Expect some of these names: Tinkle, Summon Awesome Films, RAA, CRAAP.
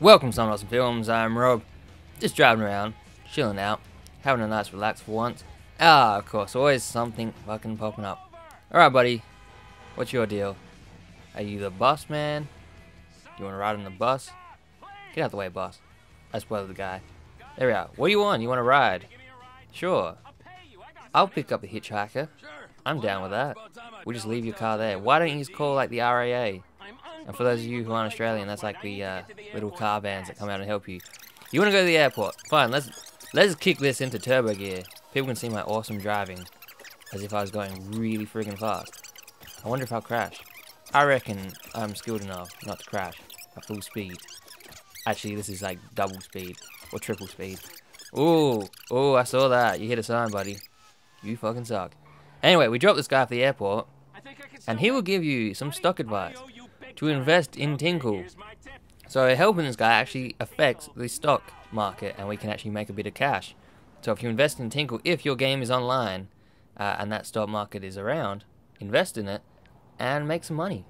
Welcome to Summon Awesome Films, I'm Rob. Just driving around, chilling out, having a nice relax for once. Ah, of course, always something fucking popping up. Alright buddy, what's your deal? Are you the bus man? You wanna ride on the bus? Get out of the way, bus. I spoiled the guy. There we are. What do you want? You wanna ride? Sure. I'll pick up the hitchhiker. I'm down with that. We'll just leave your car there. Why don't you just call like the RAA? And for those of you who aren't Australian, that's like the little car vans that come out and help you. You want to go to the airport? Fine, let's kick this into turbo gear. People can see my awesome driving, as if I was going really friggin' fast. I wonder if I'll crash. I reckon I'm skilled enough not to crash at full speed. Actually, this is like double speed, or triple speed. Ooh, I saw that. You hit a sign, buddy. You fucking suck. Anyway, we dropped this guy off the airport, and he will give you some stock advice. To invest in Tinkle. So helping this guy actually affects the stock market, and we can actually make a bit of cash. So if you invest in Tinkle, if your game is online and that stock market is around, invest in it and make some money.